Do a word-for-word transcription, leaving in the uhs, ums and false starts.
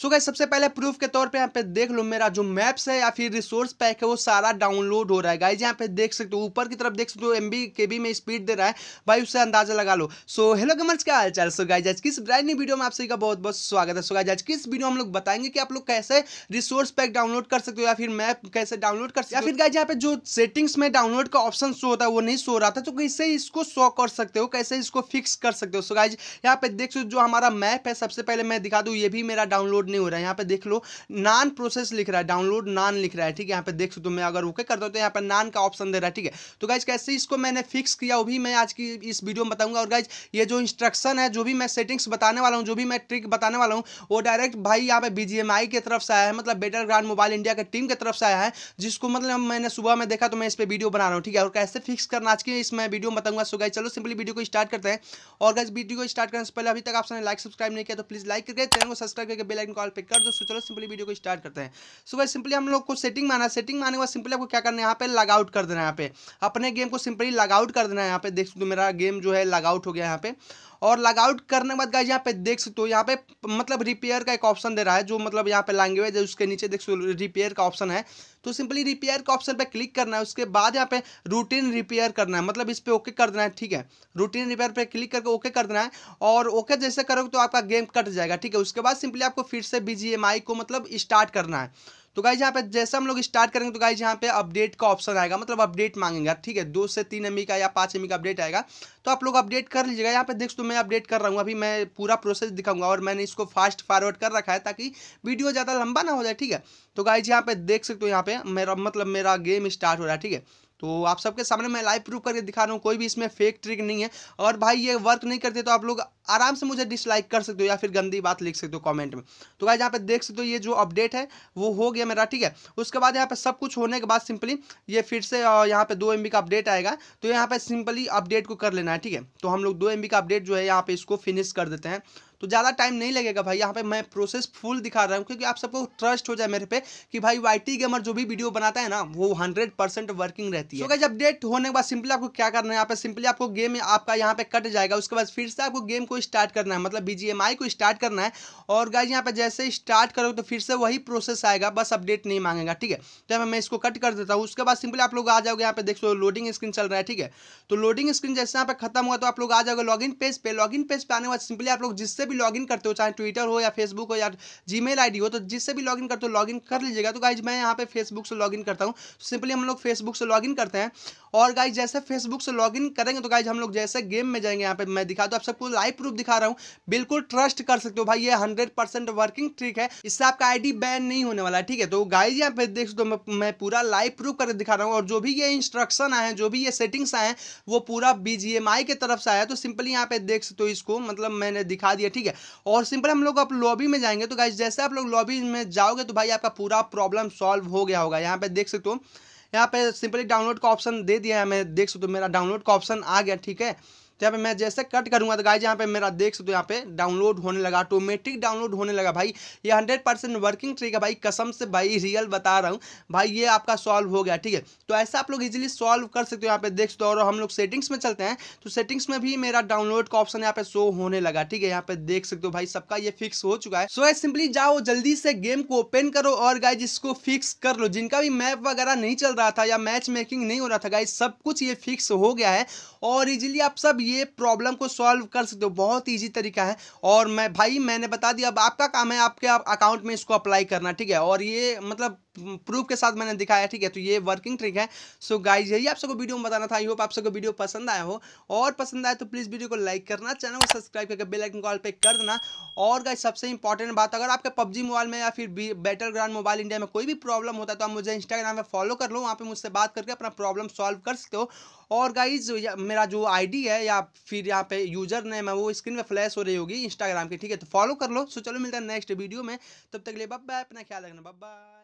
So guys सबसे पहले proof के तौर पे यहाँ पे देख लो मेरा जो मैप्स है या फिर रिसोर्स पैक है वो सारा डाउनलोड हो रहा है। गाइस यहाँ पे देख सकते हो ऊपर की तरफ देख सकते हो एमबी केबी में स्पीड दे रहा है भाई, उससे अंदाजा लगा लो। सो हेलो गमर्स, क्या हाल चाल। सो गाइस आज की इस ब्रांड न्यू वीडियो में आप सभी का बहुत बहुत स्वागत है। सो गाइस आज की इस वीडियो हम लोग बताएंगे कि आप लोग कैसे रिसोर्स पैक डाउनलोड कर सकते हो या फिर मैप कैसे डाउनलोड कर सकते हो। या फिर गाइस यहाँ पे जो सेटिंग्स में डाउनलोड का ऑप्शन शो होता है वो नहीं शो रहा था, तो कैसे इसको शो कर सकते हो, कैसे इसको फिक्स कर सकते हो। सो गाइस यहाँ पे देख सकते हो जो हमारा मैप है, सबसे पहले मैं दिखा दूँ, ये भी मेरा डाउनलोड नहीं हो रहा है। यहाँ पे देख लो नॉन प्रोसेस लिख रहा है, डाउनलोड नॉन लिख रहा है, ठीक है। यहाँ पे देख सकते हो मैं अगर ओके करता हूं तो यहाँ पे नॉन का ऑप्शन दे रहा है, ठीक है। तो गाइस कैसे इसको मैंने फिक्स किया वो भी मैं आज की इस वीडियो में बताऊंगा। और गाइस ये जो इंस्ट्रक्शन है, जो भी मैं सेटिंग्स बताने वाला हूँ, जो भी मैं ट्रिक बताने वाला हूँ, वो डायरेक्ट भाई यहाँ पे बीजीएमआई की तरफ से आया है, मतलब बेटर ग्राउंड मोबाइल इंडिया की टीम की तरफ से आया है, जिसको मतलब मैंने सुबह में देखा तो मैं इस पर वीडियो बना रहा हूँ, ठीक है। और कैसे फिक्स करना आज की इस मैं वीडियो में बताऊंगा। सो गाइस चलो सिंपली वीडियो को स्टार्ट करते हैं। और गाइस वीडियो को स्टार्ट करने से पहले अभी तक आपने लाइक सब्सक्राइब नहीं किया तो प्लीज लाइक करके चैनल को सब्सक्राइब करके बेल आइकन कॉल पे कर दो। चलो सिंपली वीडियो को स्टार्ट करते हैं। सो गाइस सिंपली हम लोग को सेटिंग में आना है। सेटिंग में आने के बाद सिंपली आपको क्या करना है, यहाँ पे लॉग आउट कर देना है। यहाँ पे अपने गेम को सिंपली लॉग आउट कर देना है। यहाँ पे देख सकते हो मेरा गेम जो है लॉग आउट हो गया यहाँ पे। और लॉग आउट करने के बाद गाइस यहाँ पे देख सकते हो यहाँ पे मतलब रिपेयर का एक ऑप्शन दे रहा है, जो मतलब यहाँ पे लैंग्वेज है, उसके नीचे देख सकते हो रिपेयर का ऑप्शन है। तो सिंपली रिपेयर का ऑप्शन पे क्लिक करना है। उसके बाद यहाँ पे रूटीन रिपेयर करना है, मतलब इस पर ओके कर देना है, ठीक है। रूटीन रिपेयर पे क्लिक करके ओके कर देना है। और ओके जैसे करोगे तो आपका गेम कट जाएगा, ठीक है। उसके बाद सिंपली आपको फिर से बीजीएमआई को मतलब स्टार्ट करना है। तो गाइस यहाँ पे जैसे हम लोग स्टार्ट करेंगे तो गाइस यहाँ पे अपडेट का ऑप्शन आएगा, मतलब अपडेट मांगेगा, ठीक है। दो से तीन एमबी का या पाँच एमबी का अपडेट आएगा, तो आप लोग अपडेट कर लीजिएगा। यहाँ पे देख सकते हो मैं अपडेट कर रहा हूँ, अभी मैं पूरा प्रोसेस दिखाऊंगा और मैंने इसको फास्ट फॉरवर्ड कर रखा है ताकि वीडियो ज़्यादा लंबा ना हो जाए, ठीक है। तो गाइस यहाँ पे देख सकते हो यहाँ पे मेरा मतलब मेरा गेम स्टार्ट हो रहा है, ठीक है। तो आप सबके सामने मैं लाइव प्रूफ करके दिखा रहा हूँ, कोई भी इसमें फेक ट्रिक नहीं है। और भाई ये वर्क नहीं करते तो आप लोग आराम से मुझे डिसलाइक कर सकते हो या फिर गंदी बात लिख सकते हो कमेंट में। तो गाइस यहाँ पे देख सकते हो ये जो अपडेट है वो हो गया मेरा, ठीक है। उसके बाद यहाँ पे सब कुछ होने के बाद सिंपली ये फिर से यहाँ पे दो एमबी का अपडेट आएगा, तो यहाँ पे सिंपली अपडेट को कर लेना है, ठीक है। तो हम लोग दो एमबी का अपडेट जो है यहाँ पे इसको फिनिश कर देते हैं, तो ज़्यादा टाइम नहीं लगेगा भाई। यहाँ पे मैं प्रोसेस फुल दिखा रहा हूँ क्योंकि आप सबको ट्रस्ट हो जाए मेरे पे कि भाई वाईटी गेमर जो भी वीडियो बनाता है ना वो हंड्रेड परसेंट वर्किंग रहती है। तो गाइस अपडेट होने के बाद सिंपली आपको क्या करना है, यहाँ पे सिंपली आपको गेम आपका यहाँ पे कट जाएगा। उसके बाद फिर से आपको गेम को स्टार्ट करना है, मतलब बीजीएमआई को स्टार्ट करना है। और गाइस यहाँ पे जैसे स्टार्ट करो तो फिर से वही प्रोसेस आएगा, बस अपडेट नहीं मांगेगा, ठीक है। तो मैं इसको कट कर देता हूँ। उसके बाद सिंपली आप लोग आ जाओगे, यहाँ पे देख सो लोडिंग स्क्रीन चल रहा है, ठीक है। तो लोडिंग स्क्रीन जैसे यहाँ पे खत्म हुआ तो आप लोग आ जाओगे लॉगिन पेज पे। लॉगिन पेज पे आने के बाद सिंपली आप लोग जिससे भी लॉगिन करते हो, चाहे ट्विटर हो या फेसबुक हो या जीमेल आईडी हो, तो जिससे भी लॉगिन करते हो लॉगिन कर लीजिएगा। तो गाइज मैं यहाँ पे फेसबुक से लॉगिन करता हूँ, सिंपली हम लोग फेसबुक से लॉगिन करते हैं। और गाइज जैसे फेसबुक से लॉगिन करेंगे तो गाइज हम लोग जैसे गेम में जाएंगे, यहाँ पे मैं दिखा दूँ, आप सबको लाइव प्रूफ दिखा रहा हूँ, बिल्कुल ट्रस्ट कर सकते हो भाई, ये हंड्रेड परसेंट वर्किंग ट्रिक है, इससे आपका आईडी बैन नहीं होने वाला है, ठीक है। तो गाइज यहाँ पे देख सकते हो मैं पूरा लाइव प्रूफ करके दिखा रहा हूँ। और जो भी ये इंस्ट्रक्शन आए, जो भी ये सेटिंग्स आए हैं, वो पूरा बीजीएमआई की तरफ से आया। तो सिंपली यहाँ पे देख सकते हो इसको मतलब मैंने दिखा दिया, ठीक है। और सिंपल हम लोग आप लॉबी में जाएंगे। तो गाइस जैसे आप लोग लॉबी में जाओगे तो भाई आपका पूरा प्रॉब्लम सॉल्व हो गया होगा। यहाँ पे देख सकते हो यहाँ पे सिंपली डाउनलोड का ऑप्शन दे दिया है, मैं देख सकते हो मेरा डाउनलोड का ऑप्शन आ गया, ठीक है। तो यहाँ पे मैं जैसे कट करूँगा तो गाइज यहाँ पे मेरा देख सकते हो यहाँ पे डाउनलोड होने लगा, ऑटोमेटिक डाउनलोड होने लगा। भाई ये हंड्रेड परसेंट वर्किंग ट्रिक है भाई, कसम से भाई रियल बता रहा हूँ भाई, ये आपका सॉल्व हो गया, ठीक है। तो ऐसा आप लोग इजीली सॉल्व कर सकते हो। यहाँ पे देख सकते हो और हम लोग सेटिंग्स में चलते हैं। तो सेटिंग्स में भी मेरा डाउनलोड का ऑप्शन यहाँ पे शो होने लगा, ठीक है। यहाँ पे देख सकते हो भाई सबका ये फिक्स हो चुका है। सो गाइज सिंपली जाओ जल्दी से गेम को ओपन करो और गाइज इसको फिक्स कर लो। जिनका भी मैप वगैरह नहीं चल रहा था या मैच मेकिंग नहीं हो रहा था गाइज, सब कुछ ये फिक्स हो गया है और इजीली आप सब ये प्रॉब्लम को सॉल्व कर सकते हो। बहुत इजी तरीका है और मैं भाई मैंने बता दिया, अब आपका काम है आपके आप अकाउंट में इसको अप्लाई करना, ठीक है। और ये मतलब प्रूफ के साथ मैंने दिखाया, ठीक है। तो ये वर्किंग ट्रिक है। सो गाइज यही आप सबको वीडियो में बताना था। आई होप आप सबको वीडियो पसंद आया हो, और पसंद आए तो प्लीज़ वीडियो को लाइक करना, चैनल को सब्सक्राइब करके बेल आइकन कॉल पे कर देना। और गाइज सबसे इंपॉर्टेंट बात, अगर आपके पबजी मोबाइल में या फिर बैटल ग्राउंड मोबाइल इंडिया में कोई भी प्रॉब्लम होता है तो आप मुझे इंस्टाग्राम में फॉलो कर लो, वहाँ पर मुझसे बात करके अपना प्रॉब्लम सॉल्व कर सकते हो। और गाइज मेरा जो आई डी है या फिर यहाँ पे यूजर नेम है वो स्क्रीन पर फ्लैश हो रही होगी इंस्टाग्राम की, ठीक है। तो फॉलो कर लो। सो चलो मिलता है नेक्स्ट वीडियो में, तब तक के लिए बाय बाय, अपना ख्याल रखना, बाय बाय।